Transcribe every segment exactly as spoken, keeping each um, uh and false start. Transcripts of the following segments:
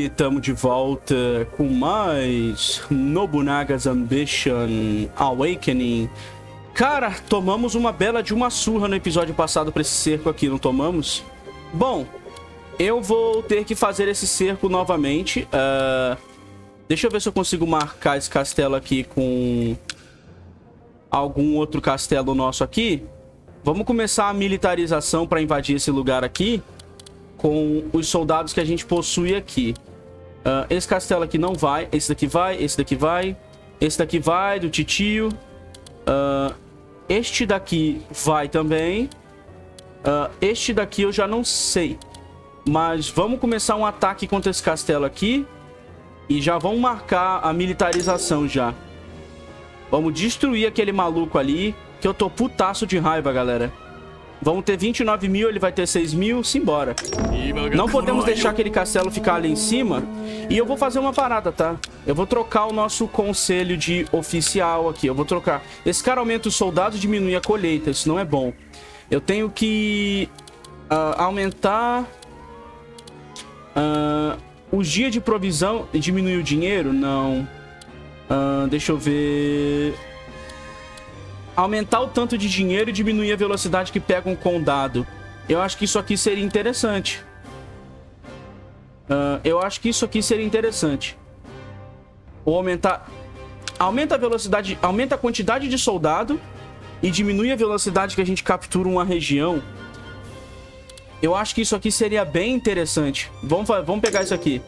E estamos de volta com mais Nobunaga's Ambition Awakening. Cara, tomamos uma bela de uma surra no episódio passado pra esse cerco aqui, não tomamos? Bom, eu vou ter que fazer esse cerco novamente. Uh, deixa eu ver se eu consigo marcar esse castelo aqui com algum outro castelo nosso aqui. Vamos começar a militarização pra invadir esse lugar aqui com os soldados que a gente possui aqui. Uh, esse castelo aqui não vai. Esse daqui vai, esse daqui vai. Esse daqui vai, do titio. Uh, este daqui vai também. Uh, este daqui eu já não sei. Mas vamos começar um ataque contra esse castelo aqui. E já vamos marcar a militarização já. Vamos destruir aquele maluco ali, que eu tô putaço de raiva, galera. Vamos ter vinte e nove mil, ele vai ter seis mil, simbora. Não podemos deixar aquele castelo ficar ali em cima. E eu vou fazer uma parada, tá? Eu vou trocar o nosso conselho de oficial aqui, eu vou trocar. Esse cara aumenta os soldados e diminui a colheita, isso não é bom. Eu tenho que uh, aumentar uh, os dias de provisão e diminuir o dinheiro? Não. Uh, deixa eu ver... Aumentar o tanto de dinheiro e diminuir a velocidade que pega um condado. Eu acho que isso aqui seria interessante. Uh, eu acho que isso aqui seria interessante. Ou aumentar... Aumenta a velocidade... Aumenta a quantidade de soldado e diminui a velocidade que a gente captura uma região. Eu acho que isso aqui seria bem interessante. Vamos, vamos pegar isso aqui.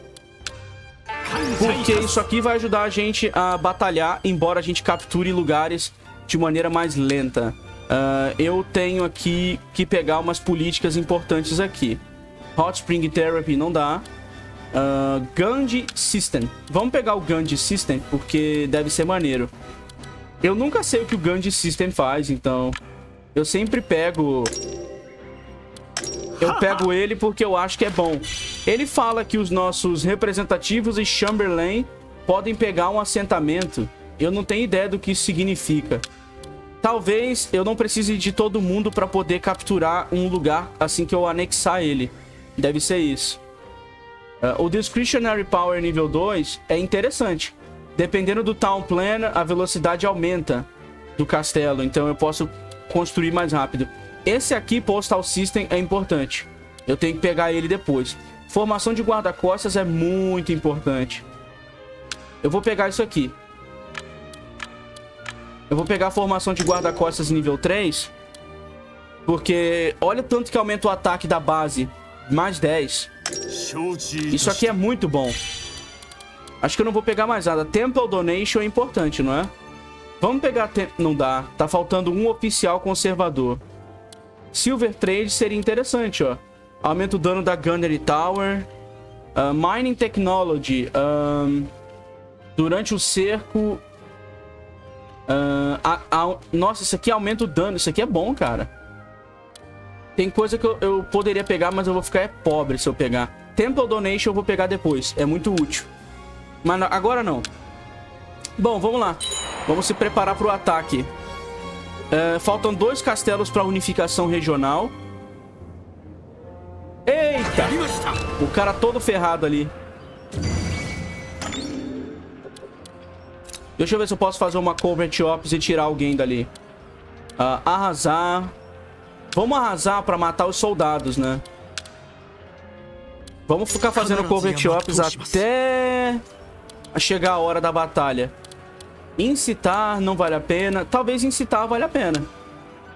Porque isso aqui vai ajudar a gente a batalhar, embora a gente capture lugares de maneira mais lenta. Uh, eu tenho aqui que pegar umas políticas importantes aqui. Hot Spring Therapy não dá. Uh, Gandhi System. Vamos pegar o Gandhi System, porque deve ser maneiro. Eu nunca sei o que o Gandhi System faz, então... Eu sempre pego... Eu pego ele porque eu acho que é bom. Ele fala que os nossos representativos e Chamberlain podem pegar um assentamento. Eu não tenho ideia do que isso significa. Talvez eu não precise de todo mundo para poder capturar um lugar assim que eu anexar ele. Deve ser isso. Uh, o Discretionary Power nível dois é interessante. Dependendo do Town Planner, a velocidade aumenta do castelo. Então eu posso construir mais rápido. Esse aqui, Postal System, é importante. Eu tenho que pegar ele depois. Formação de guarda-costas é muito importante. Eu vou pegar isso aqui. Eu vou pegar a formação de guarda-costas nível três. Porque olha o tanto que aumenta o ataque da base. Mais dez. Isso aqui é muito bom. Acho que eu não vou pegar mais nada. Temple Donation é importante, não é? Vamos pegar... Tem... Não dá. Tá faltando um oficial conservador. Silver Trade seria interessante, ó. Aumenta o dano da Gunnery Tower. Uh, Mining Technology. Um... Durante o cerco... Uh, a, a, nossa, isso aqui aumenta o dano. Isso aqui é bom, cara. Tem coisa que eu, eu poderia pegar, mas eu vou ficar é pobre se eu pegar. Temple Donation eu vou pegar depois. É muito útil. Mas não, agora não. Bom, vamos lá. Vamos se preparar para o ataque. uh, Faltam dois castelos para unificação regional. Eita! O cara todo ferrado ali. Deixa eu ver se eu posso fazer uma Covert Ops e tirar alguém dali. Uh, arrasar. Vamos arrasar pra matar os soldados, né? Vamos ficar fazendo Covert Ops até... chegar a hora da batalha. Incitar não vale a pena. Talvez incitar vale a pena.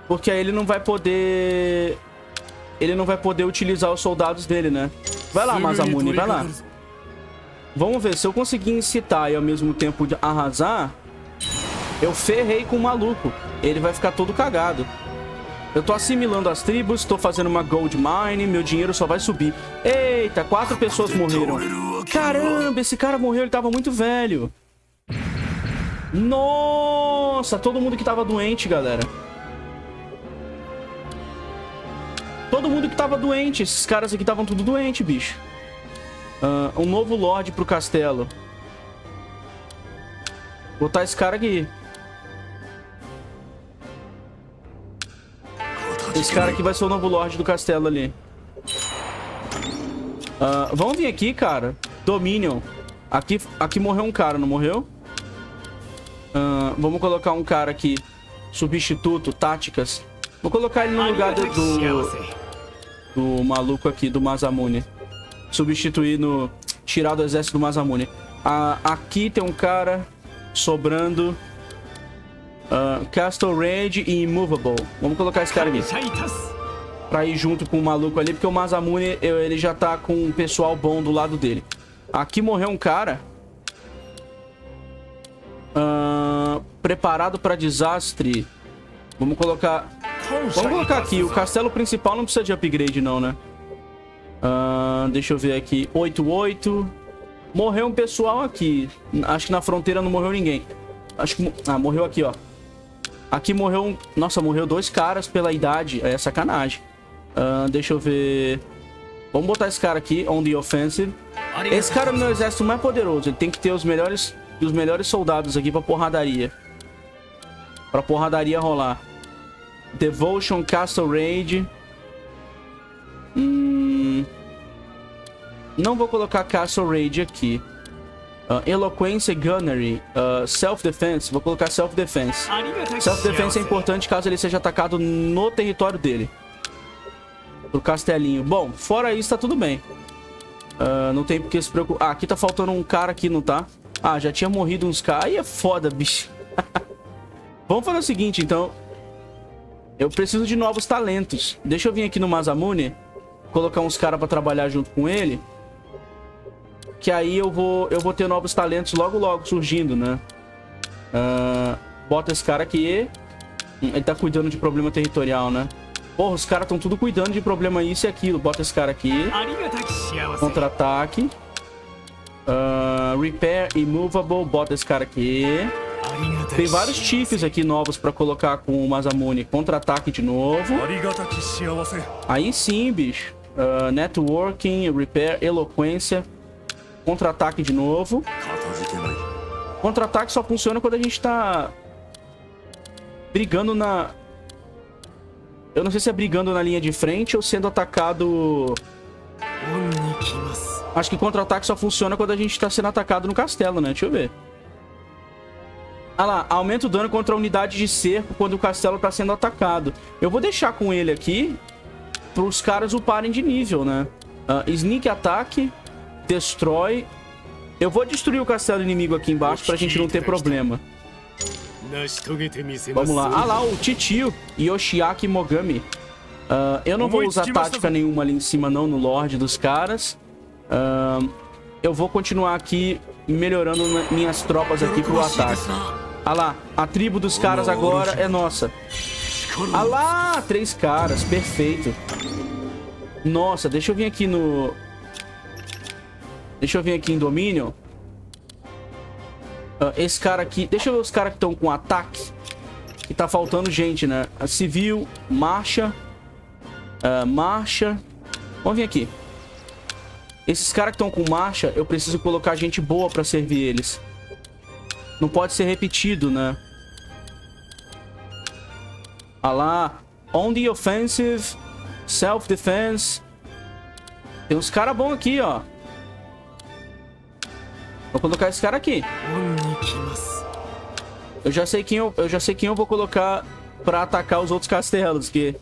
Porque aí ele não vai poder... Ele não vai poder utilizar os soldados dele, né? Vai lá, Masamune, vai lá. Vamos ver, se eu conseguir incitar e ao mesmo tempo de arrasar, eu ferrei com o maluco. Ele vai ficar todo cagado. Eu tô assimilando as tribos, tô fazendo uma gold mine, meu dinheiro só vai subir. Eita, quatro pessoas morreram. Caramba, esse cara morreu, ele tava muito velho. Nossa, todo mundo que tava doente, galera. Todo mundo que tava doente, esses caras aqui estavam tudo doente, bicho. Uh, um novo Lorde pro castelo. Vou botar esse cara aqui. Esse cara aqui vai ser o novo Lorde do castelo ali. Uh, vamos vir aqui, cara. Dominion. Aqui, aqui morreu um cara, não morreu? Uh, vamos colocar um cara aqui. Substituto, táticas. Vou colocar ele no lugar do... Do, do maluco aqui, do Masamune. Substituir no... Tirar do exército do Masamune. Uh, aqui tem um cara sobrando. Uh, Castle Range e Immovable. Vamos colocar esse cara aqui. Pra ir junto com o maluco ali, porque o Masamune, ele já tá com um pessoal bom do lado dele. Aqui morreu um cara. Uh, preparado pra desastre. Vamos colocar... Vamos colocar aqui. O castelo principal não precisa de upgrade não, né? Uh, deixa eu ver aqui. oito oito. Morreu um pessoal aqui. Acho que na fronteira não morreu ninguém. Acho que... Ah, morreu aqui, ó. Aqui morreu um... Nossa, morreu dois caras pela idade. É sacanagem. Uh, deixa eu ver... Vamos botar esse cara aqui, on the offensive. Esse cara é o meu exército mais poderoso. Ele tem que ter os melhores, os melhores soldados aqui pra porradaria. Pra porradaria rolar. Devotion, Castle Raid. Hum... Não vou colocar Castle Raid aqui. Uh, Eloquência e Gunnery. Uh, Self-Defense. Vou colocar Self-Defense. Self-Defense é importante caso ele seja atacado no território dele. Pro castelinho. Bom, fora isso, tá tudo bem. Uh, não tem porque se preocupar. Ah, aqui tá faltando um cara aqui, não tá? Ah, já tinha morrido uns caras. Aí é foda, bicho. Vamos fazer o seguinte, então. Eu preciso de novos talentos. Deixa eu vir aqui no Masamune. Colocar uns caras pra trabalhar junto com ele. Que aí eu vou, eu vou ter novos talentos logo logo surgindo, né? Uh, bota esse cara aqui. Ele tá cuidando de problema territorial, né? Porra, os caras estão tudo cuidando de problema isso e aquilo. Bota esse cara aqui. Contra-ataque. Uh, repair immovable. Bota esse cara aqui. Tem vários chiefs aqui novos pra colocar com o Masamune. Contra-ataque de novo. Aí sim, bicho. Uh, networking, repair, eloquência. Contra-ataque de novo. Contra-ataque só funciona quando a gente tá... Brigando na... Eu não sei se é brigando na linha de frente ou sendo atacado... Acho que contra-ataque só funciona quando a gente tá sendo atacado no castelo, né? Deixa eu ver. Ah lá, aumenta o dano contra a unidade de cerco quando o castelo tá sendo atacado. Eu vou deixar com ele aqui pros caras uparem de nível, né? Uh, sneak ataque... Destrói. Eu vou destruir o castelo inimigo aqui embaixo pra gente não ter problema. Vamos lá. Ah lá, o titio Yoshiaki Mogami. Uh, eu não vou usar tática nenhuma ali em cima não, no Lorde dos caras. Uh, eu vou continuar aqui melhorando minhas tropas aqui pro ataque. Ah lá, a tribo dos caras agora é nossa. Ah lá, três caras, perfeito. Nossa, deixa eu vir aqui no... Deixa eu vir aqui em domínio. Uh, esse cara aqui... Deixa eu ver os caras que estão com ataque. Que tá faltando gente, né? A civil, marcha. Uh, marcha. Vamos vir aqui. Esses caras que estão com marcha, eu preciso colocar gente boa pra servir eles. Não pode ser repetido, né? Ah lá. On the offensive. Self-defense. Tem uns caras bons aqui, ó. Vou colocar esse cara aqui. Eu já sei quem eu, eu já sei quem eu vou colocar pra atacar os outros castelos, que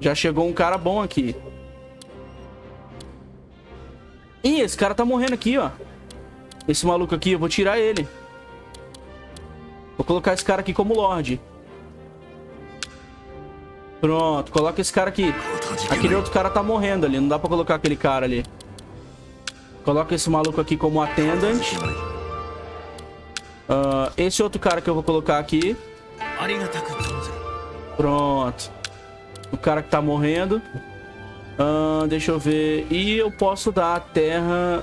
já chegou um cara bom aqui. Ih, esse cara tá morrendo aqui, ó. Esse maluco aqui, eu vou tirar ele. Vou colocar esse cara aqui como Lorde. Pronto, coloca esse cara aqui. Aquele outro cara tá morrendo ali, não dá pra colocar aquele cara ali. Coloca esse maluco aqui como attendant. Uh, esse outro cara que eu vou colocar aqui. Pronto. O cara que tá morrendo. Uh, deixa eu ver. E eu posso dar a terra...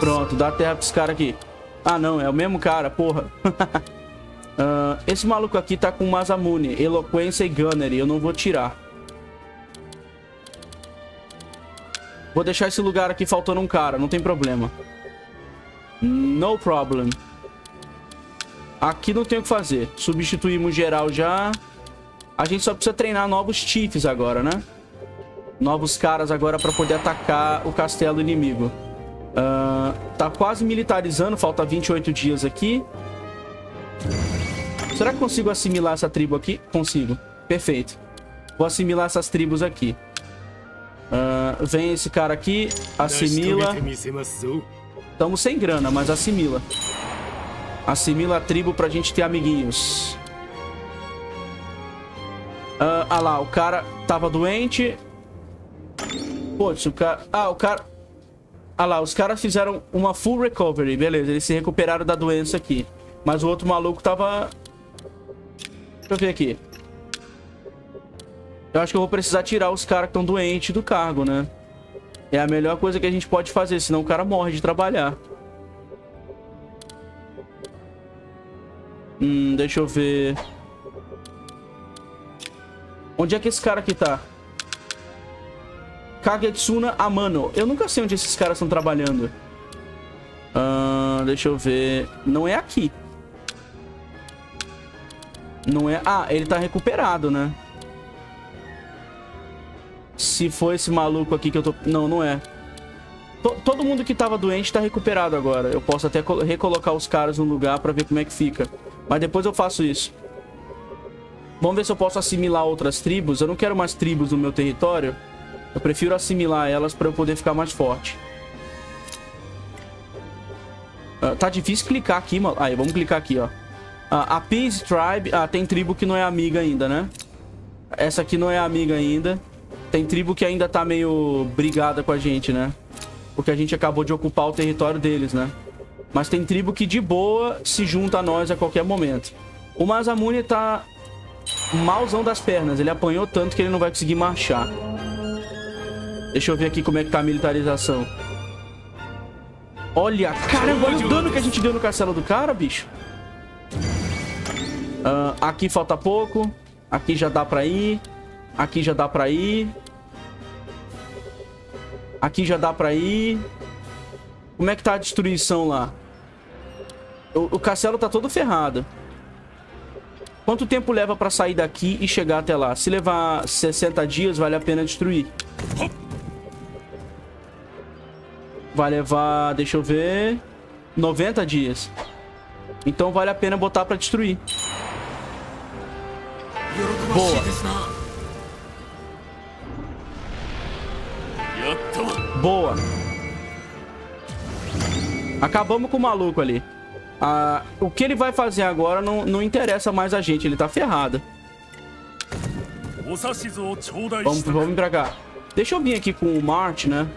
Pronto, dá a terra pra esse cara aqui. Ah, não. É o mesmo cara, porra. uh, esse maluco aqui tá com Masamune. Eloquência e Gunnery. Eu não vou tirar. Vou deixar esse lugar aqui faltando um cara, não tem problema. No problem. Aqui não tem o que fazer. Substituímos geral já. A gente só precisa treinar novos chiefs agora, né? Novos caras agora para poder atacar o castelo inimigo. Uh, tá quase militarizando, falta vinte e oito dias aqui. Será que consigo assimilar essa tribo aqui? Consigo. Perfeito. Vou assimilar essas tribos aqui. Uh, vem esse cara aqui, assimila. Estamos sem grana, mas assimila. Assimila a tribo pra gente ter amiguinhos. Uh, ah lá, o cara tava doente. Putz, o cara... Ah, o cara... Ah lá, os caras fizeram uma full recovery. Beleza, eles se recuperaram da doença aqui. Mas o outro maluco tava... Deixa eu ver aqui. Eu acho que eu vou precisar tirar os caras que estão doentes do cargo, né? É a melhor coisa que a gente pode fazer, senão o cara morre de trabalhar. Hum, deixa eu ver... Onde é que esse cara aqui tá? Kagetsuna Amano. Eu nunca sei onde esses caras estão trabalhando. Uh, deixa eu ver... Não é aqui. Não é... Ah, ele tá recuperado, né? Se for esse maluco aqui que eu tô... Não, não é. T- todo mundo que tava doente tá recuperado agora. Eu posso até recolocar os caras no lugar pra ver como é que fica. Mas depois eu faço isso. Vamos ver se eu posso assimilar outras tribos. Eu não quero mais tribos no meu território. Eu prefiro assimilar elas pra eu poder ficar mais forte. Uh, tá difícil clicar aqui, mano. Aí, vamos clicar aqui, ó. Uh, a Peace Tribe... Ah, tem tribo que não é amiga ainda, né? Essa aqui não é amiga ainda. Tem tribo que ainda tá meio brigada com a gente, né? Porque a gente acabou de ocupar o território deles, né? Mas tem tribo que de boa se junta a nós a qualquer momento. O Masamune tá malzão das pernas. Ele apanhou tanto que ele não vai conseguir marchar. Deixa eu ver aqui como é que tá a militarização. Olha, caramba, olha o dano que a gente deu no castelo do cara, bicho. Uh, aqui falta pouco. Aqui já dá pra ir. Aqui já dá pra ir. Aqui já dá pra ir. Como é que tá a destruição lá? O, o castelo tá todo ferrado. Quanto tempo leva pra sair daqui e chegar até lá? Se levar sessenta dias, vale a pena destruir. Vai levar... Deixa eu ver... noventa dias. Então vale a pena botar pra destruir. Boa. Boa. Acabamos com o maluco ali. Ah, o que ele vai fazer agora não, não interessa mais a gente. Ele tá ferrado. Vamos, vamos pra cá. Deixa eu vir aqui com o Marte, né?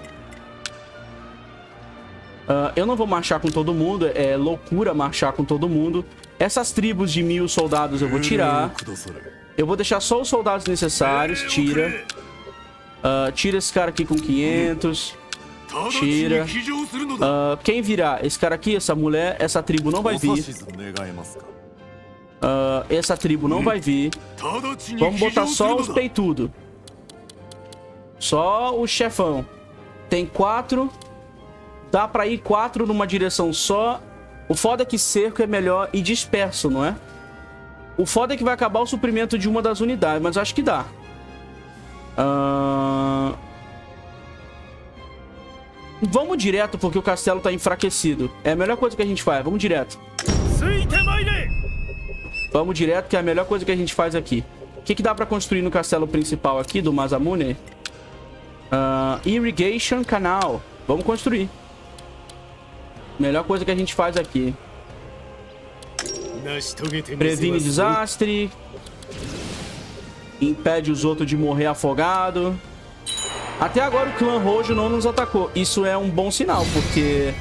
Ah, eu não vou marchar com todo mundo. É loucura marchar com todo mundo. Essas tribos de mil soldados eu vou tirar. Eu vou deixar só os soldados necessários. Tira. Uh, tira esse cara aqui com quinhentos. Tira. Uh, quem virar? Esse cara aqui, essa mulher, essa tribo não vai vir. Uh, essa tribo não vai vir. Vamos botar só os peitudos. Só o chefão. Tem quatro. Dá pra ir quatro numa direção só. O foda é que cerco é melhor e disperso, não é? O foda é que vai acabar o suprimento de uma das unidades, mas acho que dá. Uh... Vamos direto, porque o castelo tá enfraquecido. É a melhor coisa que a gente faz, vamos direto. Vamos direto, que é a melhor coisa que a gente faz aqui. O que que dá pra construir no castelo principal aqui, do Masamune? Uh... Irrigation canal. Vamos construir. Melhor coisa que a gente faz aqui. Previne desastre. Impede os outros de morrer afogado. Até agora o clã Rojo não nos atacou. Isso é um bom sinal, porque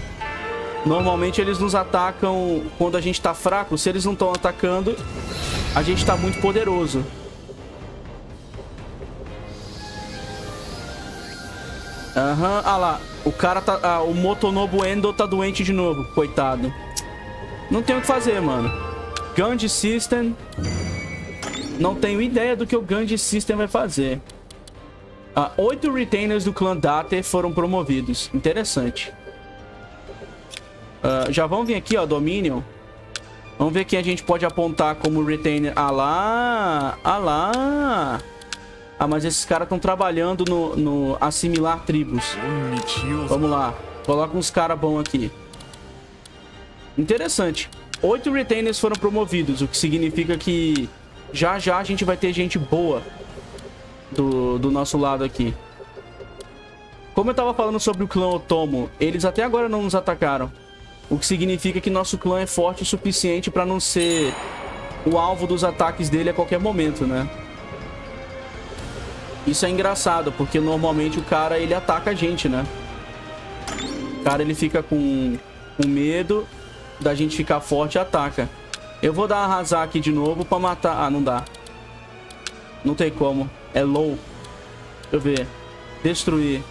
normalmente eles nos atacam quando a gente tá fraco. Se eles não estão atacando, a gente tá muito poderoso. Aham, uhum. Ah lá. O cara tá... Ah, o Motonobu Endo tá doente de novo. Coitado. Não tem o que fazer, mano. Gandhi System... Não tenho ideia do que o Gandhi System vai fazer. Ah, oito Retainers do clã Date foram promovidos. Interessante. Ah, já vamos vir aqui, ó, Dominion. Vamos ver quem a gente pode apontar como Retainer. Ah lá, ah lá. Ah, mas esses caras estão trabalhando no, no assimilar tribos. Vamos lá. Coloca uns caras bons aqui. Interessante. Oito retainers foram promovidos, o que significa que já já a gente vai ter gente boa do, do nosso lado aqui. Como eu tava falando sobre o clã Otomo, eles até agora não nos atacaram. O que significa que nosso clã é forte o suficiente para não ser o alvo dos ataques dele a qualquer momento, né? Isso é engraçado, porque normalmente o cara, ele ataca a gente, né? O cara, ele fica com, com medo da gente ficar forte e ataca. Eu vou dar arrasar aqui de novo pra matar... Ah, não dá. Não tem como. É low. Deixa eu ver. Destruir.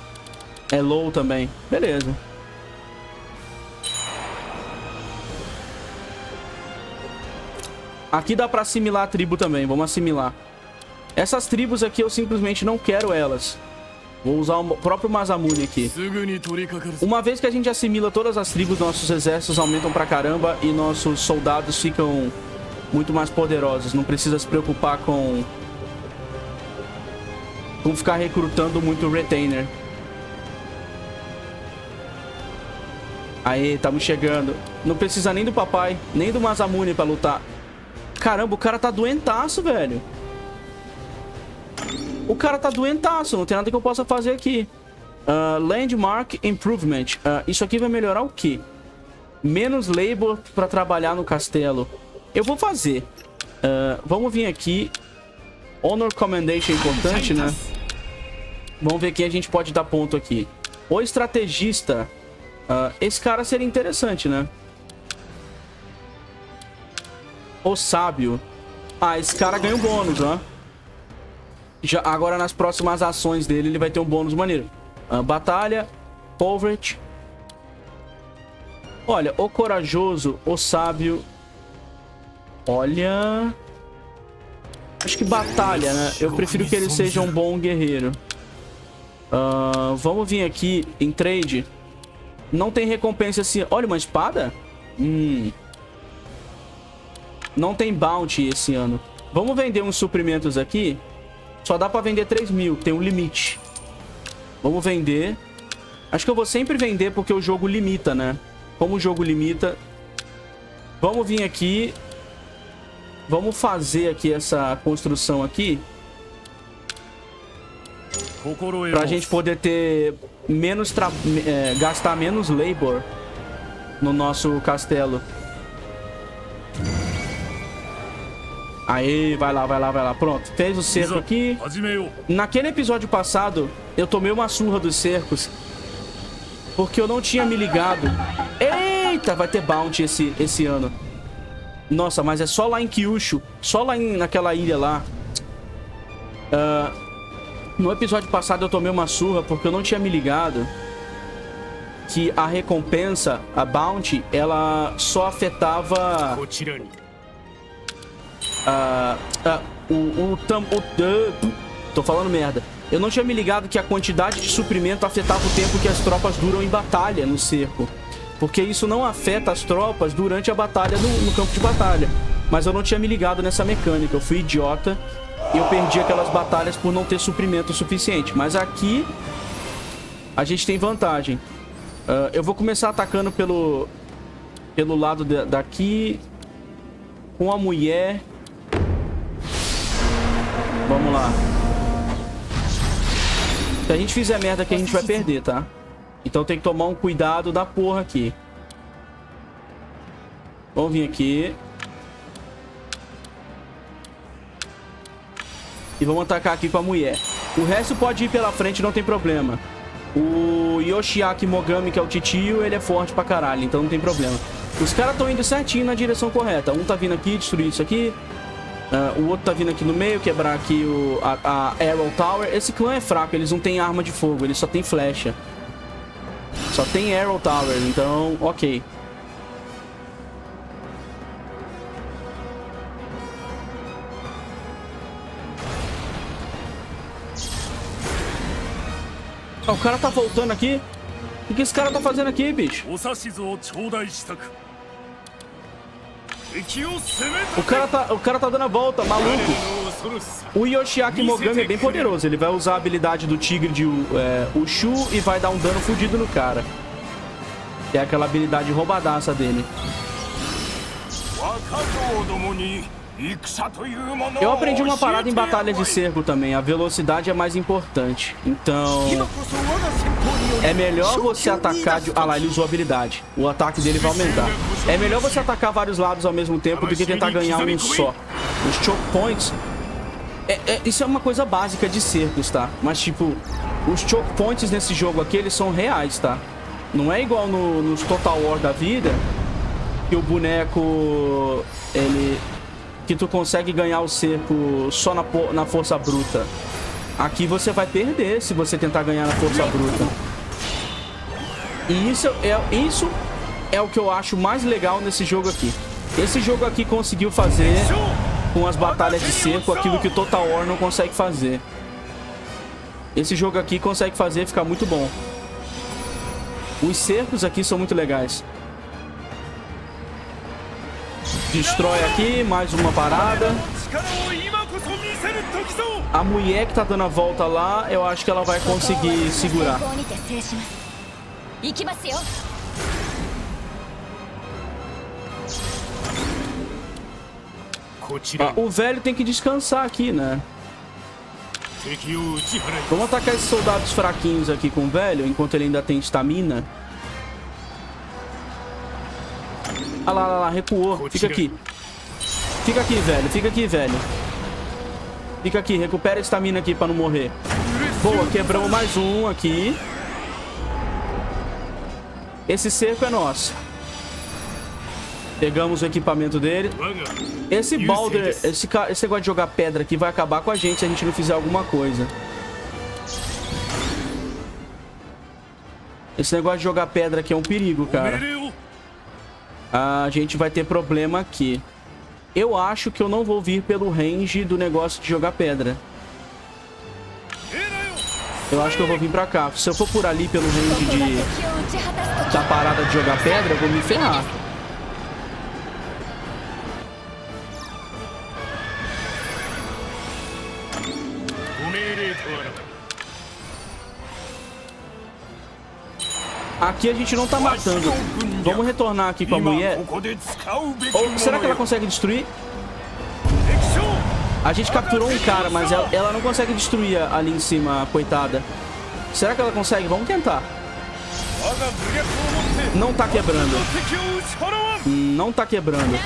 É low também. Beleza. Aqui dá pra assimilar a tribo também. Vamos assimilar. Essas tribos aqui eu simplesmente não quero elas. Vou usar o próprio Masamune aqui. Uma vez que a gente assimila todas as tribos, nossos exércitos aumentam pra caramba e nossos soldados ficam muito mais poderosos. Não precisa se preocupar com... com ficar recrutando muito retainer. Aê, estamos chegando. Não precisa nem do papai, nem do Masamune pra lutar. Caramba, o cara tá doentaço, velho. O cara tá doentaço, não tem nada que eu possa fazer aqui. Uh, Landmark improvement. Uh, isso aqui vai melhorar o quê? Menos labor pra trabalhar no castelo. Eu vou fazer. Uh, vamos vir aqui. Honor commendation é importante, né? Vamos ver quem a gente pode dar ponto aqui. O estrategista. Uh, esse cara seria interessante, né? O sábio. Ah, esse cara ganha um bônus, né? Já, agora nas próximas ações dele ele vai ter um bônus maneiro. uh, Batalha, Covert. Olha, o corajoso, o sábio. Olha, acho que batalha, né? Eu prefiro que ele seja um bom guerreiro. uh, Vamos vir aqui em trade. Não tem recompensa assim. Olha, uma espada? Hum. Não tem bounty esse ano. Vamos vender uns suprimentos aqui. Só dá pra vender três mil, tem um limite. Vamos vender. Acho que eu vou sempre vender porque o jogo limita, né? Como o jogo limita. Vamos vir aqui. Vamos fazer aqui essa construção aqui. Pra gente poder ter menos... Tra... É, gastar menos labor no nosso castelo. Aí, vai lá, vai lá, vai lá. Pronto, fez o cerco aqui. Naquele episódio passado, eu tomei uma surra dos cercos porque eu não tinha me ligado. Eita, vai ter bounty esse, esse ano. Nossa, mas é só lá em Kyushu. Só lá em, naquela ilha lá. uh, No episódio passado eu tomei uma surra porque eu não tinha me ligado que a recompensa, a bounty, ela só afetava... Uh, uh, o, o tam... O, uh, tô falando merda. Eu não tinha me ligado que a quantidade de suprimento afetava o tempo que as tropas duram em batalha no cerco. Porque isso não afeta as tropas durante a batalha no, no campo de batalha. Mas eu não tinha me ligado nessa mecânica. Eu fui idiota e eu perdi aquelas batalhas por não ter suprimento suficiente. Mas aqui a gente tem vantagem. uh, Eu vou começar atacando pelo Pelo lado de, daqui com a mulher. Vamos lá. Se a gente fizer merda aqui, a gente vai perder, tá? Então tem que tomar um cuidado da porra aqui. Vamos vir aqui. E vamos atacar aqui com a mulher. O resto pode ir pela frente, não tem problema. O Yoshiaki Mogami, que é o titio, ele é forte pra caralho, então não tem problema. Os caras estão indo certinho na direção correta. Um tá vindo aqui, destruir isso aqui. Uh, o outro tá vindo aqui no meio, quebrar aqui o, a, a Arrow Tower. Esse clã é fraco, eles não tem arma de fogo, eles só tem flecha. Só tem Arrow Tower, então, ok. Oh, o cara tá voltando aqui? O que esse cara tá fazendo aqui, bicho? O cara tá, o cara tá dando a volta, maluco. O Yoshiaki Mogami é bem poderoso. Ele vai usar a habilidade do tigre de é, Ōshū e vai dar um dano fodido no cara. É aquela habilidade roubadaça dele. Eu aprendi uma parada em batalha de cerco também. A velocidade é mais importante. Então... é melhor você atacar... de... ah lá, ele usou a habilidade. O ataque dele vai aumentar. É melhor você atacar vários lados ao mesmo tempo do que tentar ganhar um só. Os choke points... É, é, isso é uma coisa básica de cercos, tá? Mas, tipo... os choke points nesse jogo aqui, eles são reais, tá? Não é igual no, nos Total War da vida... que o boneco... ele... que tu consegue ganhar o cerco só na, na força bruta. Aqui você vai perder se você tentar ganhar na força bruta. E isso é, isso é o que eu acho mais legal nesse jogo aqui. Esse jogo aqui conseguiu fazer com as batalhas de cerco aquilo que o Total War não consegue fazer. Esse jogo aqui consegue fazer ficar muito bom. Os cercos aqui são muito legais. Destrói aqui, mais uma parada. A mulher que tá dando a volta lá, eu acho que ela vai conseguir segurar. Ah, o velho tem que descansar aqui, né? Vamos atacar esses soldados fraquinhos aqui com o velho, enquanto ele ainda tem estamina. Ah lá, lá, lá, recuou. Fica aqui. Fica aqui, velho. Fica aqui, velho. Fica aqui. Recupera a estamina aqui pra não morrer. Boa, quebramos mais um aqui. Esse cerco é nosso. Pegamos o equipamento dele. Esse boulder, esse, ca... esse negócio de jogar pedra aqui vai acabar com a gente se a gente não fizer alguma coisa. Esse negócio de jogar pedra aqui é um perigo, cara. A gente vai ter problema aqui. Eu acho que eu não vou vir pelo range do negócio de jogar pedra. Eu acho que eu vou vir pra cá. Se eu for por ali pelo range de... da parada de jogar pedra, eu vou me ferrar. Aqui a gente não tá matando. Vamos retornar aqui com a mulher. Ou será que ela consegue destruir? A gente capturou um cara, mas ela, ela não consegue destruir ali em cima, coitada. Será que ela consegue? Vamos tentar. Não tá quebrando. Não tá quebrando.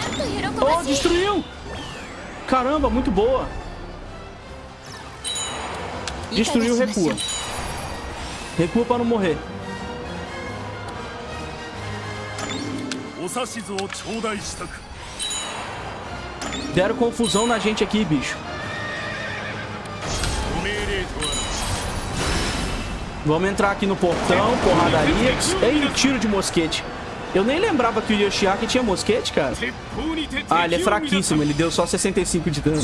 Oh, destruiu! Caramba, muito boa. Destruiu, recua. Recua pra não morrer. Deram confusão na gente aqui, bicho. Vamos entrar aqui no portão, porradaria. Ei, tiro de mosquete. Eu nem lembrava que o Yoshiaki tinha mosquete, cara. Ah, ele é fraquíssimo, ele deu só sessenta e cinco de dano.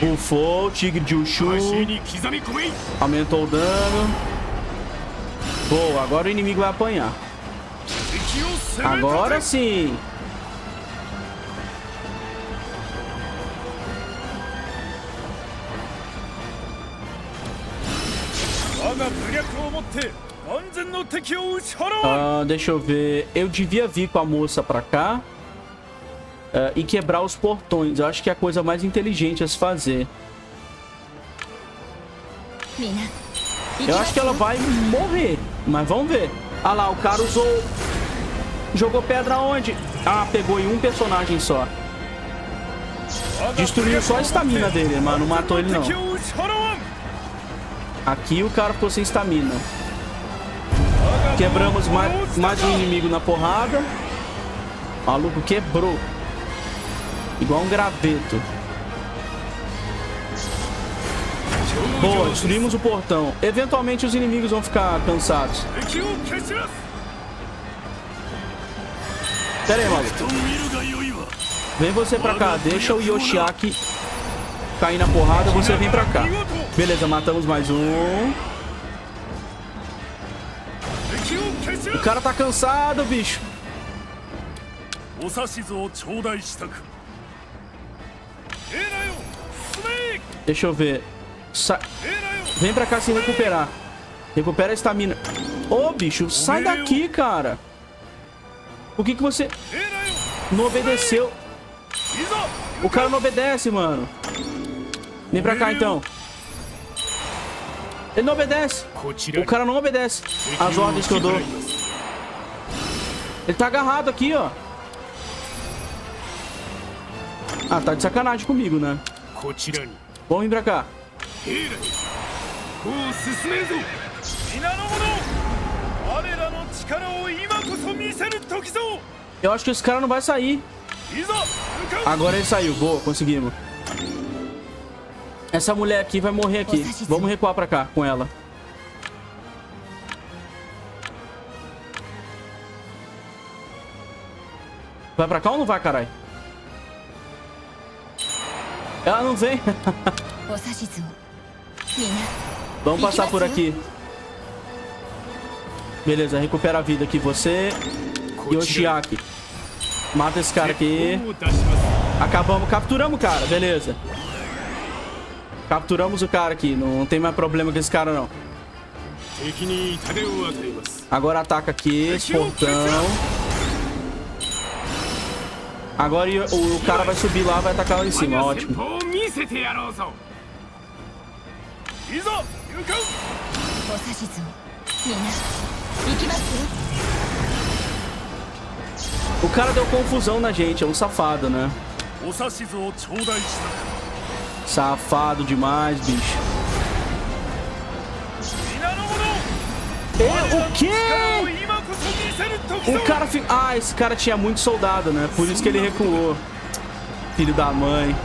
Bufou, tigre de Ōshū. Aumentou o dano. Boa, agora o inimigo vai apanhar. Agora sim. Ah, deixa eu ver. Eu devia vir com a moça pra cá uh, e quebrar os portões. Eu acho que é a coisa mais inteligente a se fazer. Eu acho que ela vai morrer, mas vamos ver. Ah lá, o cara usou... jogou pedra onde? Ah, pegou em um personagem só. Destruiu só a estamina dele, mas não matou ele não. Aqui o cara ficou sem estamina. Quebramos mais, mais um inimigo na porrada. O maluco quebrou. Igual um graveto. Boa, destruímos o portão. Eventualmente os inimigos vão ficar cansados. Pera aí, maluco. Vem você pra cá. Deixa o Yoshiaki cair na porrada. Você vem pra cá. Beleza, matamos mais um. O cara tá cansado, bicho. Deixa eu ver. Sa Vem pra cá se recuperar. Recupera a estamina. Ô, bicho, sai daqui, cara. O que que você... Não obedeceu. O cara não obedece, mano. Vem pra cá, então. Ele não obedece. O cara não obedece as ordens que eu dou. Ele tá agarrado aqui, ó. Ah, tá de sacanagem comigo, né? Vamos vir pra cá. Eu acho que esse cara não vai sair. Agora ele saiu. Boa, conseguimos. Essa mulher aqui vai morrer aqui. Vamos recuar pra cá com ela. Vai pra cá ou não vai, caralho? Ela não vem. Vamos passar por aqui. Beleza, recupera a vida aqui. Você, Yoshiaki. Mata esse cara aqui. Acabamos. Capturamos o cara. Beleza. Capturamos o cara aqui. Não tem mais problema com esse cara, não. Agora ataca aqui. Esse portão. Agora o cara vai subir lá, vai atacar lá em cima. Ótimo. O cara deu confusão na gente, é um safado, né? Safado demais, bicho. É, o quê? O cara fica... Ah, esse cara tinha muito soldado, né? Por isso que ele recuou. Filho da mãe.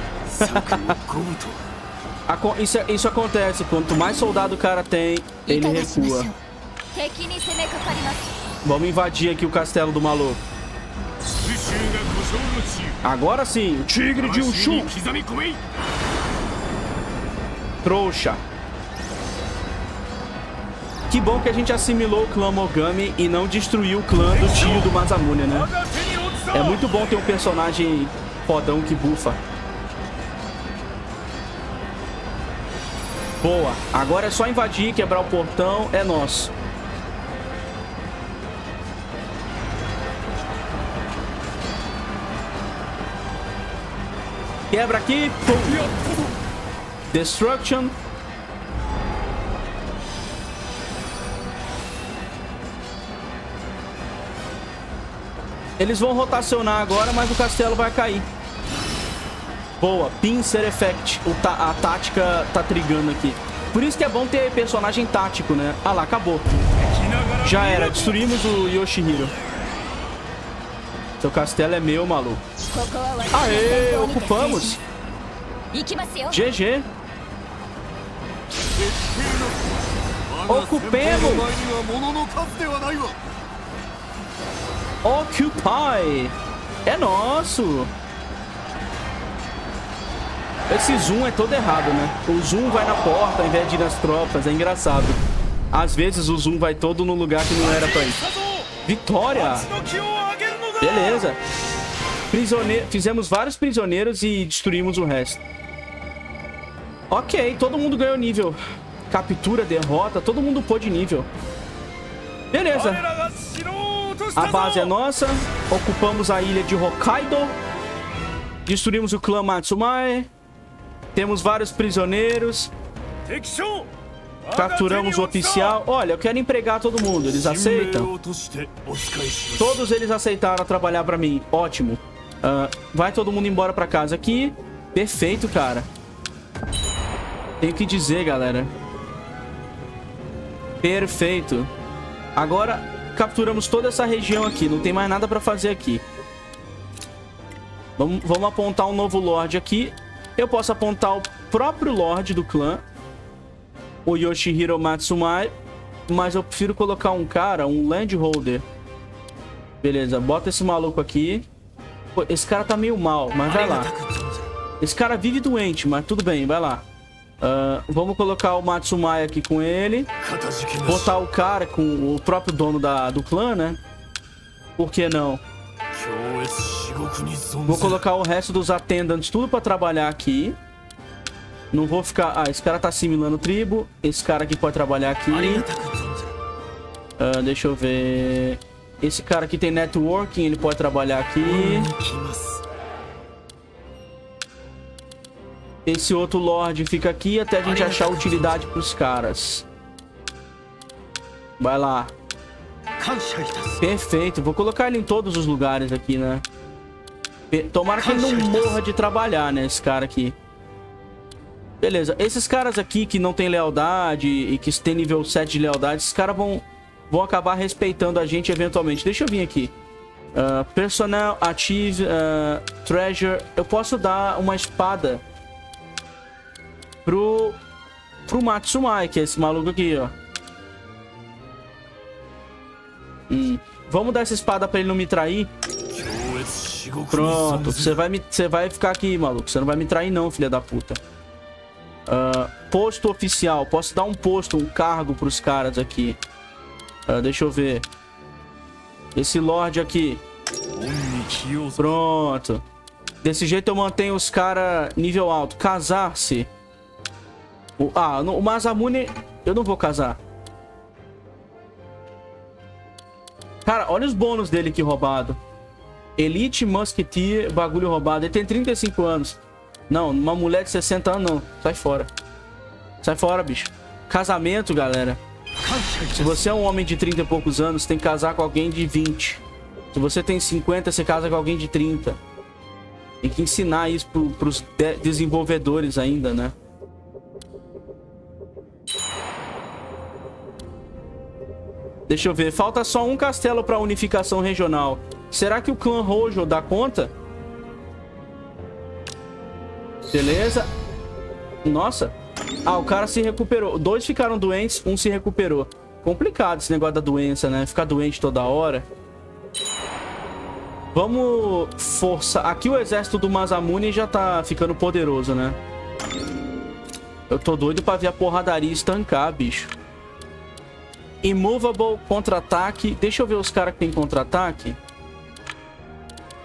Isso, isso acontece. Quanto mais soldado o cara tem, ele recua. Vamos invadir aqui o castelo do maluco. Agora sim, o tigre de Ōshū. Trouxa. Que bom que a gente assimilou o clã Mogami e não destruiu o clã do tio do Masamune, né? É muito bom ter um personagem fodão que bufa. Boa. Agora é só invadir, quebrar o portão. É nosso. Quebra aqui. Pum. Destruction. Eles vão rotacionar agora, mas o castelo vai cair. Boa, Pincer Effect. O ta- a tática tá trigando aqui. Por isso que é bom ter personagem tático, né? Ah lá, acabou. Já era, destruímos o Yoshihiro. Seu castelo é meu, maluco. Aê, ocupamos. G G. Ocupemos. Occupy. É nosso. Esse zoom é todo errado, né? O zoom vai na porta ao invés de ir nas tropas. É engraçado. Às vezes o zoom vai todo no lugar que não era pra ir. Vitória! Beleza. Prisioneiro. Fizemos vários prisioneiros e destruímos o resto. Ok, todo mundo ganhou nível. Captura, derrota, todo mundo pôde nível. Beleza. A base é nossa. Ocupamos a ilha de Hokkaido. Destruímos o clã Matsumae. Temos vários prisioneiros. Capturamos o oficial. Olha, eu quero empregar todo mundo. Eles aceitam? Todos eles aceitaram trabalhar pra mim. Ótimo. Uh, vai todo mundo embora pra casa aqui. Perfeito, cara. Tenho que dizer, galera. Perfeito. Agora capturamos toda essa região aqui. Não tem mais nada pra fazer aqui. Vamos, vamos apontar um novo Lorde aqui. Eu posso apontar o próprio Lorde do clã, o Yoshihiro Matsumae. Mas eu prefiro colocar um cara, um Landholder. Beleza, bota esse maluco aqui. Pô, esse cara tá meio mal, mas vai lá. Esse cara vive doente, mas tudo bem, vai lá. Uh, vamos colocar o Matsumae aqui com ele. Botar o cara com o próprio dono da, do clã, né? Por que não? Vou colocar o resto dos attendants tudo pra trabalhar aqui. Não vou ficar... Ah, esse cara tá assimilando tribo. Esse cara aqui pode trabalhar aqui. Uh, deixa eu ver... Esse cara aqui tem networking, ele pode trabalhar aqui. Esse outro lord fica aqui até a gente achar utilidade pros caras. Vai lá. Perfeito. Vou colocar ele em todos os lugares aqui, né? Tomara que ele não morra de trabalhar, né? Esse cara aqui. Beleza. Esses caras aqui que não tem lealdade e que tem nível sete de lealdade, esses caras vão... Vão acabar respeitando a gente eventualmente. Deixa eu vir aqui. Uh, personal, ative, uh, treasure. Eu posso dar uma espada pro, pro Matsumae, que é esse maluco aqui, ó. Hum. Vamos dar essa espada pra ele não me trair. Pronto. Você vai, me, você vai ficar aqui, maluco. Você não vai me trair não, filha da puta. Uh, posto oficial. Posso dar um posto, um cargo pros caras aqui. Uh, deixa eu ver. Esse Lorde aqui. Pronto. Desse jeito eu mantenho os caras nível alto. Casar-se. O, ah, no, o Masamune... Eu não vou casar. Cara, olha os bônus dele que roubado. Elite, Musketeer, bagulho roubado. Ele tem trinta e cinco anos. Não, uma mulher de sessenta anos não. Sai fora. Sai fora, bicho. Casamento, galera. Se você é um homem de trinta e poucos anos, tem que casar com alguém de vinte. Se você tem cinquenta, você casa com alguém de trinta. Tem que ensinar isso pro, pros de desenvolvedores ainda, né? Deixa eu ver. Falta só um castelo pra unificação regional. Será que o clã Rojo dá conta? Beleza. Nossa. Ah, o cara se recuperou. Dois ficaram doentes, um se recuperou. Complicado esse negócio da doença, né? Ficar doente toda hora. Vamos forçar. Aqui o exército do Masamune já tá ficando poderoso, né? Eu tô doido pra ver a porradaria estancar, bicho. Immovable, contra-ataque. Deixa eu ver os caras que tem contra-ataque.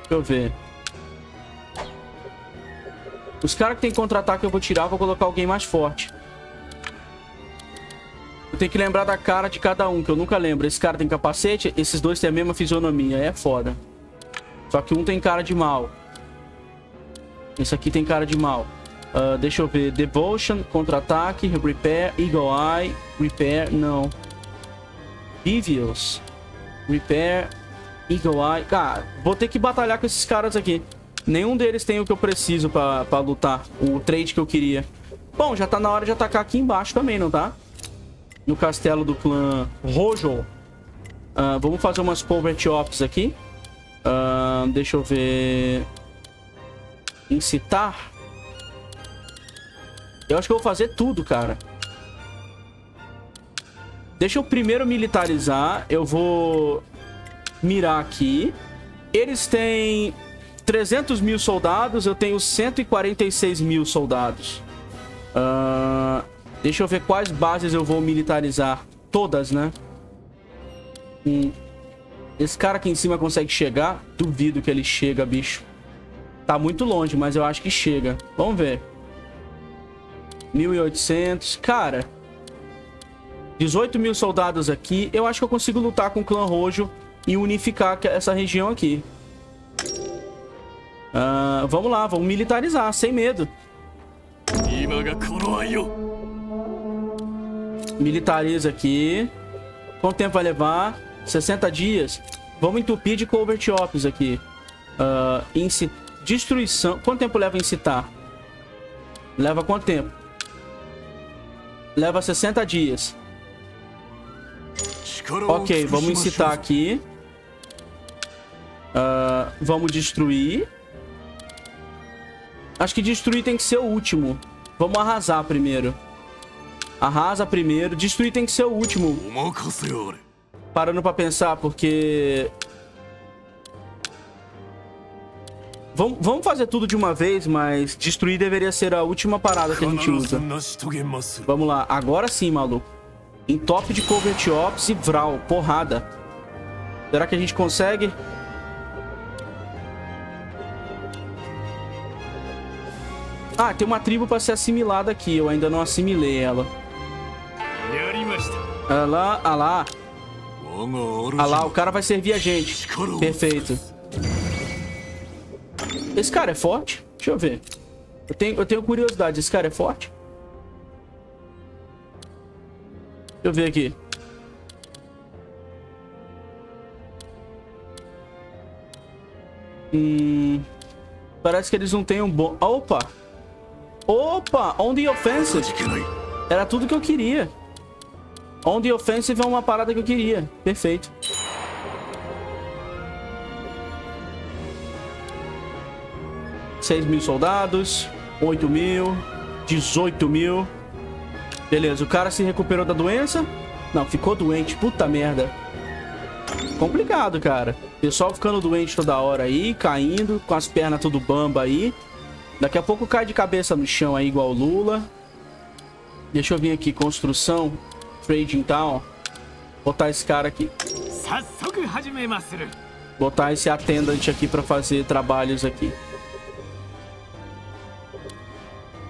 Deixa eu ver. Os caras que tem contra-ataque eu vou tirar, vou colocar alguém mais forte. Eu tenho que lembrar da cara de cada um, que eu nunca lembro. Esse cara tem capacete, esses dois têm a mesma fisionomia, é foda. Só que um tem cara de mal. Esse aqui tem cara de mal. Uh, deixa eu ver, Devotion, contra-ataque, Repair, Eagle Eye, Repair, não. Devious, Repair, Eagle Eye. Cara, ah, vou ter que batalhar com esses caras aqui. Nenhum deles tem o que eu preciso pra, pra lutar. O trade que eu queria. Bom, já tá na hora de atacar aqui embaixo também, não tá? No castelo do clã Rojo. Uh, vamos fazer umas Covert Ops aqui. Uh, deixa eu ver... Incitar. Eu acho que eu vou fazer tudo, cara. Deixa eu primeiro militarizar. Eu vou... Mirar aqui. Eles têm... trezentos mil soldados, eu tenho cento e quarenta e seis mil soldados. Uh, deixa eu ver quais bases eu vou militarizar. Todas, né? Hum. Esse cara aqui em cima consegue chegar? Duvido que ele chega, bicho. Tá muito longe, mas eu acho que chega. Vamos ver. mil e oitocentos. Cara, dezoito mil soldados aqui. Eu acho que eu consigo lutar com o clã Rojo e unificar essa região aqui. Uh, vamos lá, vamos militarizar, sem medo. Militariza aqui. Quanto tempo vai levar? sessenta dias. Vamos entupir de Covert Ops aqui. Uh, Destruição. Quanto tempo leva incitar? Leva quanto tempo? Leva sessenta dias. Ok, vamos incitar aqui. Uh, vamos destruir. Acho que destruir tem que ser o último. Vamos arrasar primeiro. Arrasa primeiro. Destruir tem que ser o último. Parando pra pensar, porque... Vamos, vamos fazer tudo de uma vez, mas destruir deveria ser a última parada que a gente usa. Vamos lá. Agora sim, maluco. Em top de Covert Ops e Vral. Porrada. Será que a gente consegue? Ah, tem uma tribo pra ser assimilada aqui. Eu ainda não assimilei ela. Ah lá, ah lá. Ah lá, o cara vai servir a gente. Perfeito. Esse cara é forte? Deixa eu ver. Eu tenho, eu tenho curiosidade. Esse cara é forte? Deixa eu ver aqui. Hum... Parece que eles não têm um bom... Opa! Opa! On the offensive! Era tudo que eu queria. On the offensive é uma parada que eu queria. Perfeito. seis mil soldados. oito mil. dezoito mil. Beleza, o cara se recuperou da doença. Não, ficou doente. Puta merda. Complicado, cara. Pessoal ficando doente toda hora aí, caindo, com as pernas tudo bamba aí. Daqui a pouco cai de cabeça no chão aí, igual o Lula. Deixa eu vir aqui, construção, trading town. Botar esse cara aqui. Botar esse attendant aqui pra fazer trabalhos aqui.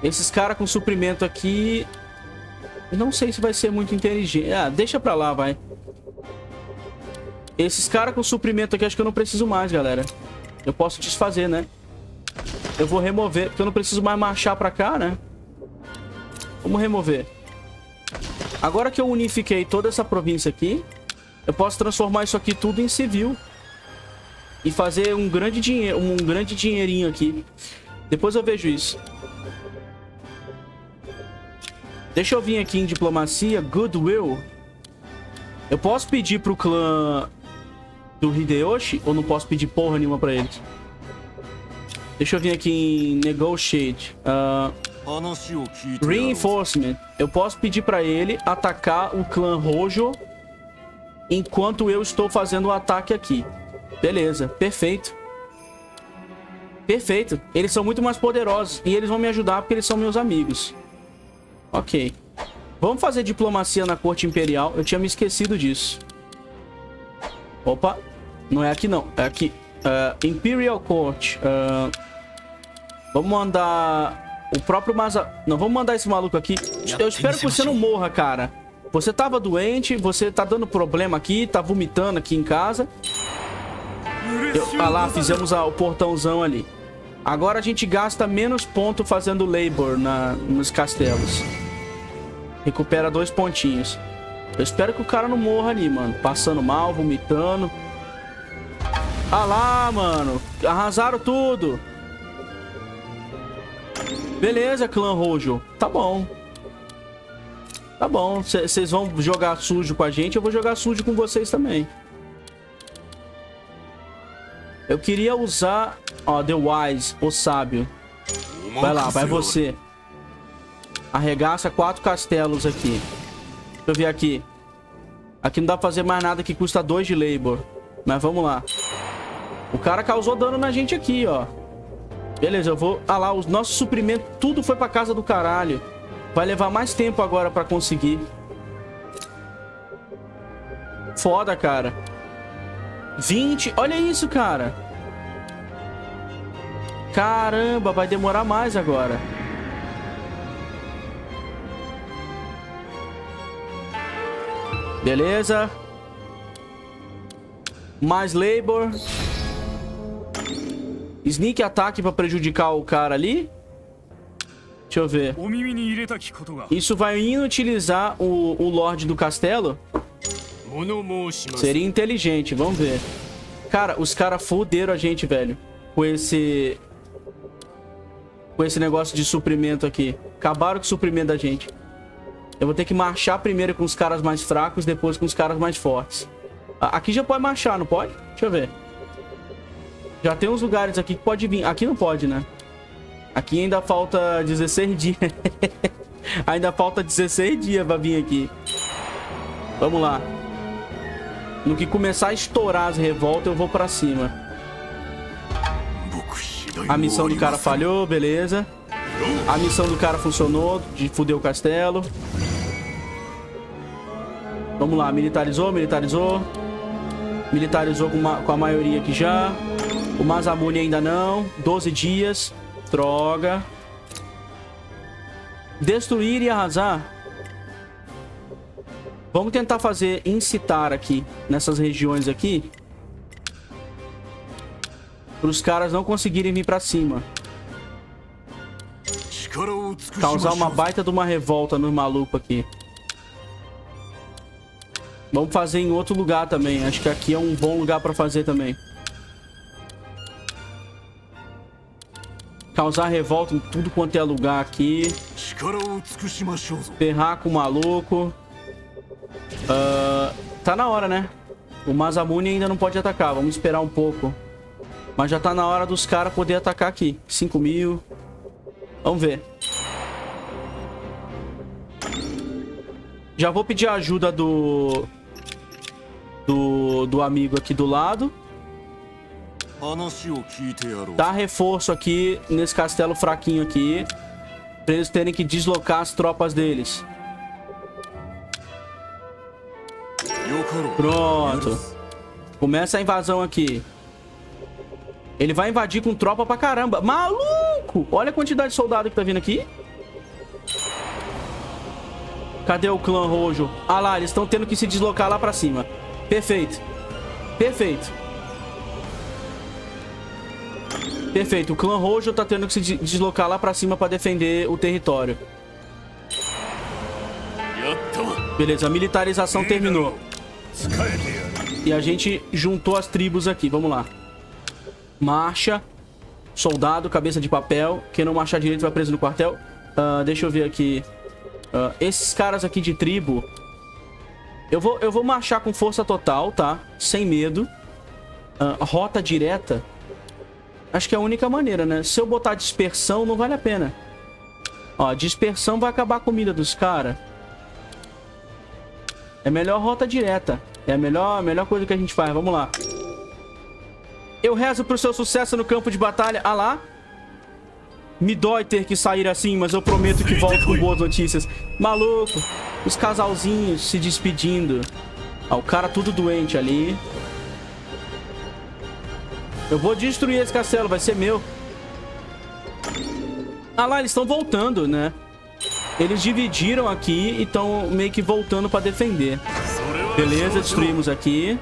Esses caras com suprimento aqui... Não sei se vai ser muito inteligente. Ah, deixa pra lá, vai. Esses caras com suprimento aqui, acho que eu não preciso mais, galera. Eu posso desfazer, né? Eu vou remover, porque eu não preciso mais marchar pra cá, né? Vamos remover. Agora que eu unifiquei toda essa província aqui, eu posso transformar isso aqui tudo em civil. E fazer um grande dinheiro, um grande dinheirinho aqui. Depois eu vejo isso. Deixa eu vir aqui em diplomacia, goodwill. Eu posso pedir pro clã... do Hideyoshi? Ou não posso pedir porra nenhuma pra eles? Deixa eu vir aqui em... negotiate. Uh, reinforcement. Eu posso pedir pra ele atacar o clã Rojo... enquanto eu estou fazendo o ataque aqui. Beleza. Perfeito. Perfeito. Eles são muito mais poderosos. E eles vão me ajudar porque eles são meus amigos. Ok. Vamos fazer diplomacia na corte imperial. Eu tinha me esquecido disso. Opa. Não é aqui, não. É aqui. Uh, Imperial Court. Uh, vamos mandar o próprio Masa... Não, vamos mandar esse maluco aqui. Eu espero que você não morra, cara. Você tava doente. Você tá dando problema aqui. Tá vomitando aqui em casa. Eu... Ah lá, fizemos a... o portãozão ali. Agora a gente gasta menos ponto fazendo labor na... nos castelos. Recupera dois pontinhos. Eu espero que o cara não morra ali, mano. Passando mal, vomitando. Ah lá, mano. Arrasaram tudo. Beleza, clã Rojo. Tá bom. Tá bom. Vocês vão jogar sujo com a gente. Eu vou jogar sujo com vocês também. Eu queria usar... Ó, The Wise. O sábio. Vai lá, vai você. Arregaça quatro castelos aqui. Deixa eu ver aqui. Aqui não dá pra fazer mais nada que custa dois de labor. Mas vamos lá. O cara causou dano na gente aqui, ó. Beleza, eu vou... Ah lá, os nossos suprimentos, tudo foi pra casa do caralho. Vai levar mais tempo agora pra conseguir. Foda, cara. vinte. Olha isso, cara. Caramba, vai demorar mais agora. Beleza. Mais labor. Sneak ataque pra prejudicar o cara ali. Deixa eu ver. Isso vai inutilizar o, o Lorde do Castelo? Seria inteligente, vamos ver. Cara, os caras fuderam a gente, velho. Com esse... Com esse negócio de suprimento aqui. Acabaram com o suprimento da gente. Eu vou ter que marchar primeiro com os caras mais fracos, depois com os caras mais fortes. Aqui já pode marchar, não pode? Deixa eu ver. Já tem uns lugares aqui que pode vir. Aqui não pode, né? Aqui ainda falta dezesseis dias. Ainda falta dezesseis dias pra vir aqui. Vamos lá. No que começar a estourar as revoltas, eu vou pra cima. A missão do cara falhou, beleza. A missão do cara funcionou, de fuder o castelo. Vamos lá, militarizou, militarizou. Militarizou com, uma, com a maioria aqui já. O Masamune ainda não. doze dias. Droga. Destruir e arrasar. Vamos tentar fazer incitar aqui, nessas regiões aqui, para os caras não conseguirem vir para cima. Causar uma baita de uma revolta no maluco aqui. Vamos fazer em outro lugar também. Acho que aqui é um bom lugar para fazer também. Causar revolta em tudo quanto é lugar aqui. Ferrar com o maluco. Uh, tá na hora, né? O Masamune ainda não pode atacar. Vamos esperar um pouco. Mas já tá na hora dos caras poder atacar aqui. cinco mil. Vamos ver. Já vou pedir a ajuda do... Do, do amigo aqui do lado. Dá reforço aqui nesse castelo fraquinho aqui, pra eles terem que deslocar as tropas deles. Pronto. Começa a invasão aqui. Ele vai invadir com tropa pra caramba. Maluco! Olha a quantidade de soldado que tá vindo aqui. Cadê o clã Rojo? Ah lá, eles estão tendo que se deslocar lá pra cima. Perfeito. Perfeito. Perfeito, o clã Rojo tá tendo que se deslocar lá pra cima pra defender o território. Beleza, a militarização terminou. E a gente juntou as tribos aqui, vamos lá. Marcha. Soldado, cabeça de papel. Quem não marchar direito vai preso no quartel. Uh, deixa eu ver aqui. Uh, esses caras aqui de tribo... Eu vou, eu vou marchar com força total, tá? Sem medo. Uh, rota direta. Acho que é a única maneira, né? Se eu botar dispersão, não vale a pena. Ó, dispersão vai acabar a comida dos caras. É melhor rota direta. É a melhor, a melhor coisa que a gente faz. Vamos lá. Eu rezo pro seu sucesso no campo de batalha. Ah lá. Me dói ter que sair assim, mas eu prometo que volto com boas notícias. Maluco. Os casalzinhos se despedindo. Ó, o cara tudo doente ali. Eu vou destruir esse castelo, vai ser meu. Ah lá, eles estão voltando, né? Eles dividiram aqui e estão meio que voltando pra defender. Beleza, destruímos aqui.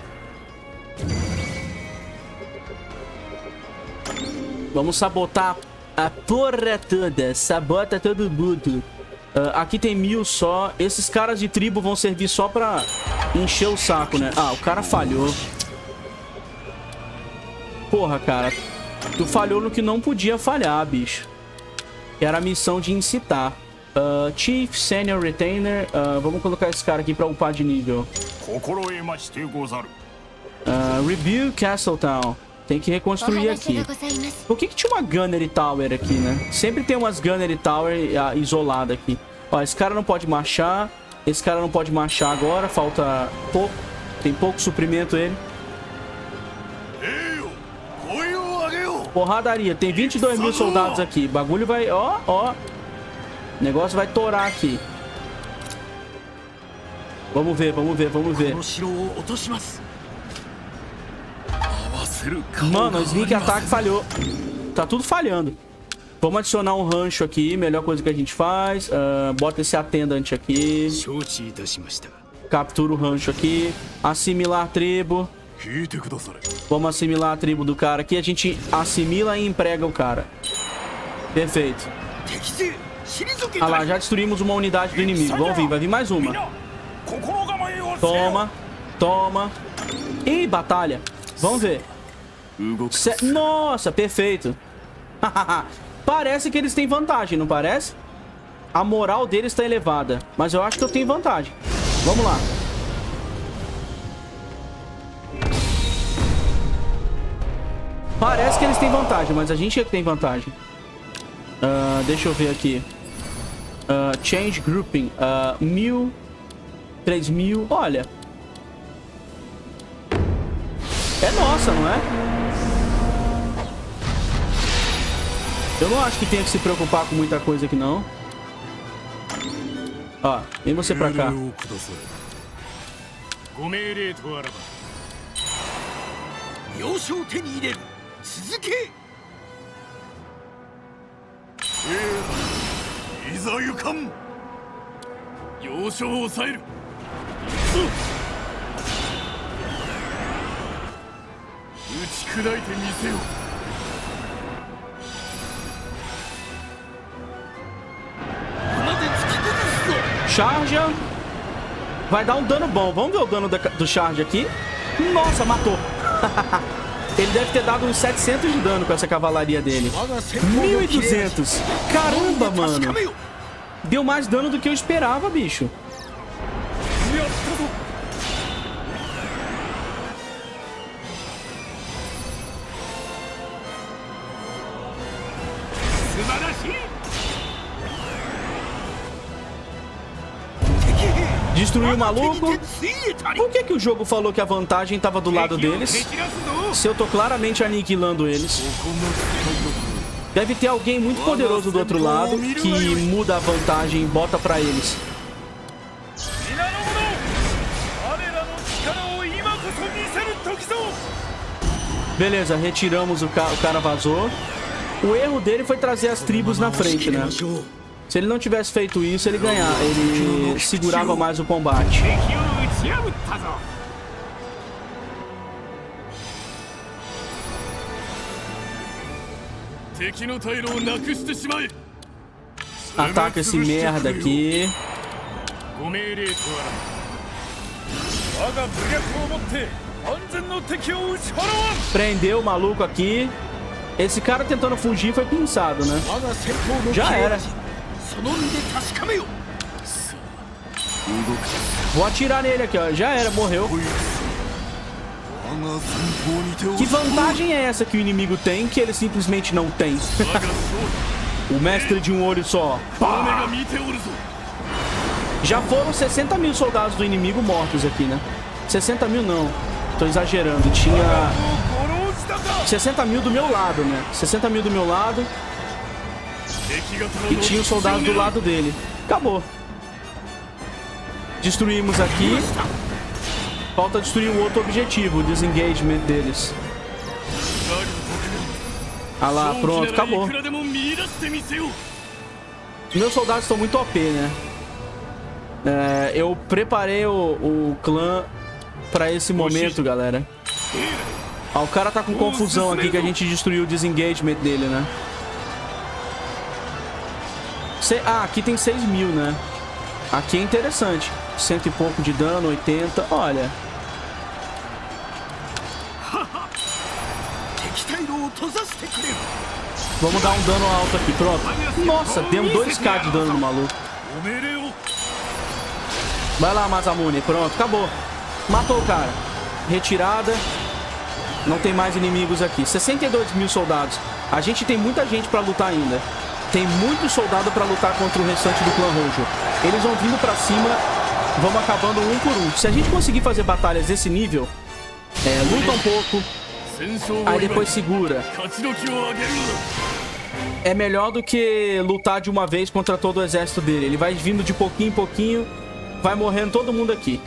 Vamos sabotar a porra toda. Sabota todo mundo. Uh, aqui tem mil só. Esses caras de tribo vão servir só pra encher o saco, né? Ah, o cara falhou. Porra, cara. Tu falhou no que não podia falhar, bicho. Que era a missão de incitar. Uh, Chief, Senior, Retainer. Uh, vamos colocar esse cara aqui pra upar de nível. Uh, Rebuild Castle Town. Tem que reconstruir aqui. Por que que tinha uma Gunnery Tower aqui, né? Sempre tem umas Gunnery Tower isolada aqui. Ó, esse cara não pode marchar. Esse cara não pode marchar agora. Falta pouco. Tem pouco suprimento ele. Porradaria. Tem vinte e dois mil soldados aqui. Bagulho vai... Ó, ó. O negócio vai torar aqui. Vamos ver, vamos ver, vamos ver. Mano, o sneak attack falhou. Tá tudo falhando. Vamos adicionar um rancho aqui. Melhor coisa que a gente faz. Uh, bota esse atendante aqui. Captura o rancho aqui. Assimilar a tribo. Vamos assimilar a tribo do cara aqui. A gente assimila e emprega o cara. Perfeito. Ah lá, já destruímos uma unidade do inimigo. Vamos vir, vai vir mais uma. Toma, toma. Ih, batalha. Vamos ver. C Nossa, perfeito. Parece que eles têm vantagem, não parece? A moral deles está elevada. Mas eu acho que eu tenho vantagem. Vamos lá. Parece que eles têm vantagem, mas a gente é que tem vantagem. Uh, deixa eu ver aqui. Uh, change grouping. Uh, mil. Três mil. Olha. É nossa, não é? Eu não acho que tenha que se preocupar com muita coisa aqui, não. Ó, vem você pra cá. As are you come? Yosho o Sairo. Uchikudaite miseo. Charja. Vai dar um dano bom. Vamos ver o dano do charge aqui. Nossa, matou. Ele deve ter dado uns setecentos de dano com essa cavalaria dele. mil e duzentos. Caramba, mano. Deu mais dano do que eu esperava, bicho. Destruiu o maluco. Por que que o jogo falou que a vantagem estava do lado deles? Se eu tô claramente aniquilando eles. Deve ter alguém muito poderoso do outro lado que muda a vantagem e bota pra eles. Beleza, retiramos o cara, o cara vazou. O erro dele foi trazer as tribos na frente, né? Se ele não tivesse feito isso, ele ganhava, ele segurava mais o combate. Ataca esse merda aqui. Prendeu o maluco aqui. Esse cara tentando fugir foi pinçado, né? Já era. Vou atirar nele aqui, ó. Já era, morreu. Que vantagem é essa que o inimigo tem que ele simplesmente não tem? O mestre de um olho só. Pá! Já foram sessenta mil soldados do inimigo mortos aqui, né? sessenta mil não. Tô exagerando. Tinha sessenta mil do meu lado, né? sessenta mil do meu lado. E tinha os soldados do lado dele. Acabou. Destruímos aqui. Falta destruir o outro objetivo, o desengagement deles. Ah lá, pronto, acabou. Meus soldados estão muito O P, né? É, eu preparei o, o clã pra esse momento, galera. Ah, o cara tá com confusão aqui que a gente destruiu o desengagement dele, né? Se... Ah, aqui tem seis mil, né? Aqui é interessante. Cento e pouco de dano, oitenta. Olha. Vamos dar um dano alto aqui, pronto. Nossa, deu dois mil de dano no maluco. Vai lá, Masamune. Pronto, acabou. Matou o cara. Retirada. Não tem mais inimigos aqui. sessenta e dois mil soldados. A gente tem muita gente pra lutar ainda. Tem muito soldado pra lutar contra o restante do clã Rojo. Eles vão vindo pra cima. Vamos acabando um por um. Se a gente conseguir fazer batalhas desse nível, é, luta um pouco, aí depois segura. É melhor do que lutar de uma vez contra todo o exército dele. Ele vai vindo de pouquinho em pouquinho. Vai morrendo todo mundo aqui.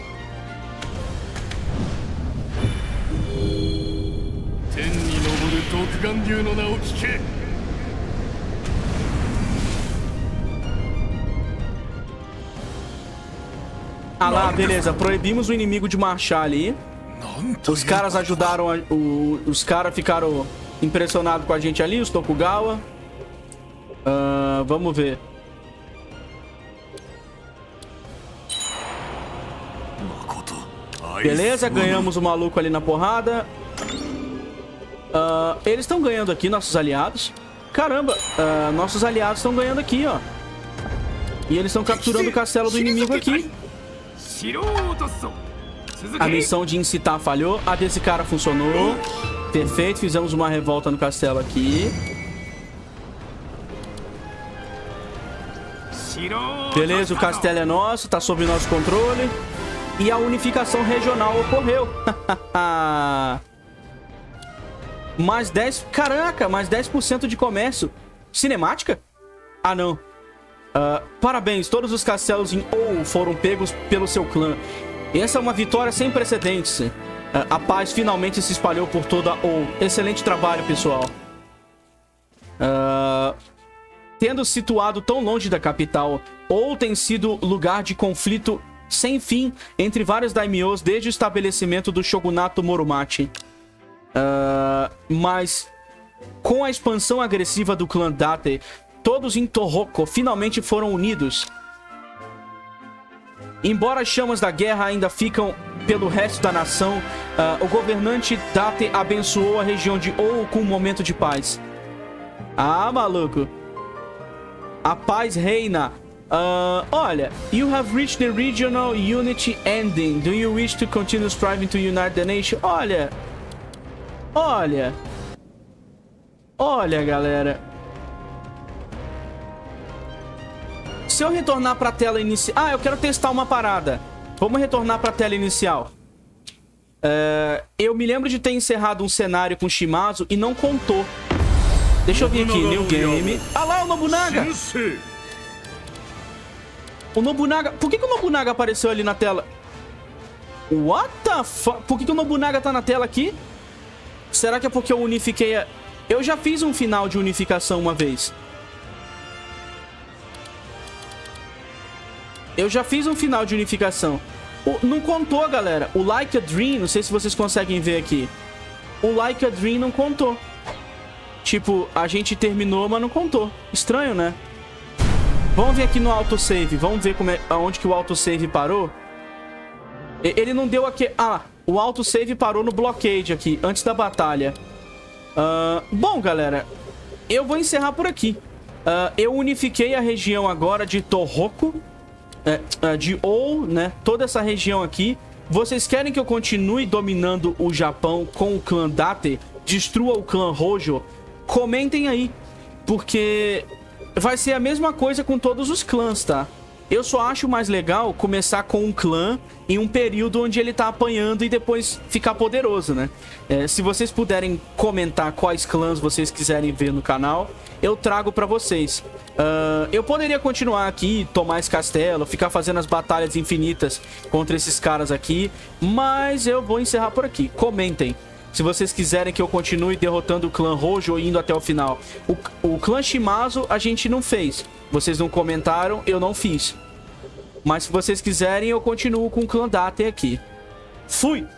Ah lá, beleza, proibimos o inimigo de marchar ali. Os caras ajudaram, a, o, os caras ficaram impressionados com a gente ali, os Tokugawa. Uh, vamos ver. Beleza, ganhamos o maluco ali na porrada. Uh, eles estão ganhando aqui, nossos aliados. Caramba, uh, nossos aliados estão ganhando aqui, ó. E eles estão capturando o castelo do inimigo aqui. A missão de incitar falhou. A desse cara funcionou. Perfeito, fizemos uma revolta no castelo aqui. Beleza, o castelo é nosso. Tá sob nosso controle. E a unificação regional ocorreu. Mais dez... Caraca, mais dez por cento de comércio. Cinemática? Ah, não. Uh, parabéns, todos os castelos em Ou foram pegos pelo seu clã. Essa é uma vitória sem precedentes. Uh, a paz finalmente se espalhou por toda Ou. Excelente trabalho, pessoal. Uh, tendo situado tão longe da capital, Ou tem sido lugar de conflito sem fim entre vários daimyos desde o estabelecimento do shogunato Muromachi. Uh, mas com a expansão agressiva do clã Date, todos em Tohoku finalmente foram unidos. Embora as chamas da guerra ainda ficam pelo resto da nação, uh, o governante Date abençoou a região de Ou com um momento de paz. Ah, maluco. A paz reina. Uh, olha, you have reached the regional unity ending. Do you wish to continue striving to unite the nation? Olha. Olha. Olha, galera. Se eu retornar para a tela inicial... Ah, eu quero testar uma parada. Vamos retornar para a tela inicial. Uh, eu me lembro de ter encerrado um cenário com Shimazu e não contou. Deixa eu vir aqui, New Game. Ah lá, o Nobunaga! O Nobunaga... Por que que o Nobunaga apareceu ali na tela? What the fuck? Por que que o Nobunaga tá na tela aqui? Será que é porque eu unifiquei a... Eu já fiz um final de unificação uma vez. Eu já fiz um final de unificação. O... Não contou, galera. O Like a Dream, não sei se vocês conseguem ver aqui. O Like a Dream não contou. Tipo, a gente terminou, mas não contou. Estranho, né? Vamos ver aqui no autosave. Vamos ver como é, aonde que o autosave parou. Ele não deu aqui... Ah, o autosave parou no blockade aqui, antes da batalha. Uh, bom, galera, eu vou encerrar por aqui. Uh, eu unifiquei a região agora de Tohoku, é, de Ou, né? Toda essa região aqui. Vocês querem que eu continue dominando o Japão com o clã Date? Destrua o clã Rojo? Comentem aí, porque... Vai ser a mesma coisa com todos os clãs, tá? Eu só acho mais legal começar com um clã em um período onde ele tá apanhando e depois ficar poderoso, né? É, se vocês puderem comentar quais clãs vocês quiserem ver no canal, eu trago pra vocês. Uh, eu poderia continuar aqui, tomar esse castelo, ficar fazendo as batalhas infinitas contra esses caras aqui, mas eu vou encerrar por aqui. Comentem. Se vocês quiserem que eu continue derrotando o clã Rojo e indo até o final. O, o clã Shimazu a gente não fez. Vocês não comentaram, eu não fiz. Mas se vocês quiserem, eu continuo com o clã Date aqui. Fui!